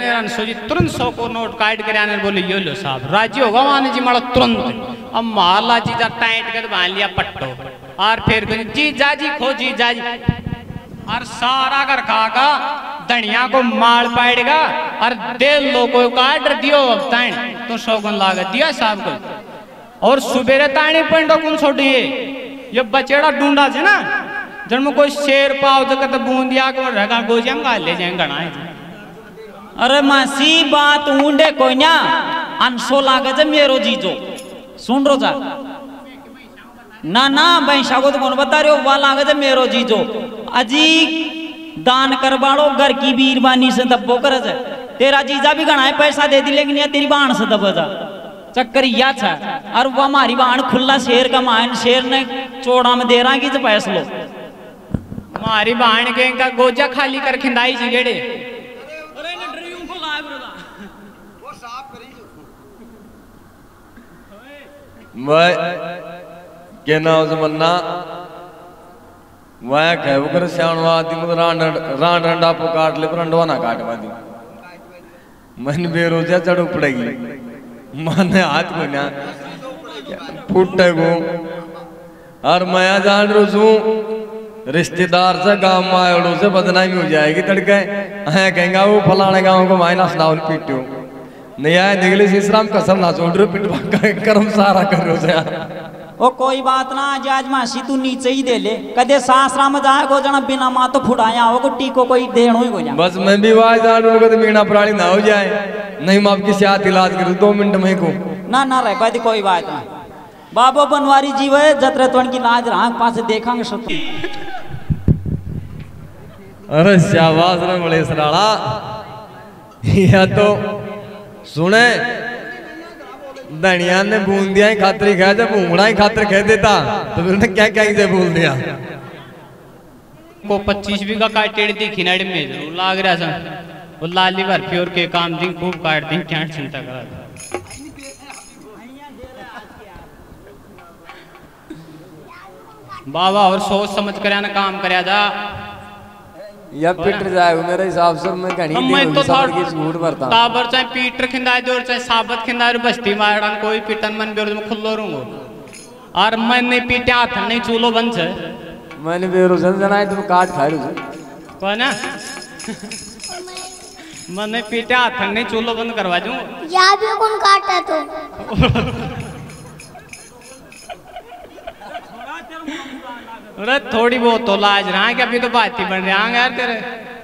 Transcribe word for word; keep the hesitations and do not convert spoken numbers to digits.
आने सोजी तुरंत सौ को नोट काट कर आने बोले यो लो साहब राजी होगा वहां जी मारो तुरंत। अब महाला जी जा टाइट कर बांध लिया पट्टो और फिर जी जाजी खोजी जाजी और सारा कर खागा धनिया को माल पाएगा और देल लो को काट दियो तैन तो शौकन लाग दिया साहब को। और सुबेरे ताणी पेंटो कौन छोड़िए ये बचेड़ा ढूंढा से ना जन्म कोई शेर पाओ तो कहते बूंदिया को रगा गोजिया में ले जाए गणा। अरे मासी बात ऊंडे कोई ना अनसो लागे जे मेरो जीजो सुन रो जा ना ना भाई शागो तो कौन बता रहे हो वाला लागे जे मेरो जीजो अजी दान करवाड़ो घर की बीरबानी से दबो कर जा तेरा जीजा भी गणा पैसा दे दी लेकिन तेरी बाण से दबो जा चक्कर या था। और वो हमारी बाण खुला शेर का मान शेर ने चोड़ा में दे रहा कि फैसलो हमारी बाण के इनका गोजा खाली कर खिंदाई जी गेड़े। मैं कहना मन्ना मैं कह कर श्याणवा दी मतलब रान रंडा पो काट ले रंडवा ना काटवा दी मन बेरोजा चढ़ पड़ेगी माने हाथ को ना फूटे को। और मैं जान रोसू रिश्तेदार से गांव में आयोड़ों से बदनामी हो जाएगी तड़के है कहेंगे वो फलाने गांव को मायना सुनाओ पीटो नहीं आए निकले शीशराम कसम ना छोड़ रहे पीट कर्म सारा कर रहे हो यार। ओ कोई बात ना आज आज मासी तू नीचे ही दे ले कदे सासरा में जाए को जना बिना माँ तो फुटाया हो को टीको कोई देण हो ही बस मैं भी वाज जान रो कदे मीणा प्राणी ना हो जाए नहीं मैं आपकी सेहत इलाज कर दो मिनट में को ना ना रह पाती कोई बात ना बाबो बनवारी जीव है जतरतवन की लाज राख पास देखेंगे सती। अरे शाबाश रे बड़े सराड़ा या तो सुने धनिया ने बूंदिया ही खातरी खाया जब भूंगड़ा ही खातर कह देता तो फिर क्या क्या इसे बोल दिया को पच्चीस बीघा काटेड़ थी खिनाड़ी में जरूर लाग रहा था वो लाली बर्फी और के काम दिन खूब काट दिन क्या चिंता करा था। बाबा और सोच समझ कर ना काम कराया था या पीटर जाए मेरे हिसाब से मैं कहनी मैं तो झूठ भरता ताबर चाहे पीटर खिंदाए जोर चाहे साबत खिंदाए बस्ती मारा कोई पीटन मन बेरोज में खुल्लो रहूंगा और मैंने पीटे हाथ नहीं चूलो बन से मैंने बेरोज जनाए तुम काट खा लो को ना मैंने पीटे हाथ नहीं चूलो बंद करवा दूं या भी कौन काटा तो अरे थोड़ी बहुत तो लाज रहा है कि अभी तो बात ही बन रहा है यार तेरे।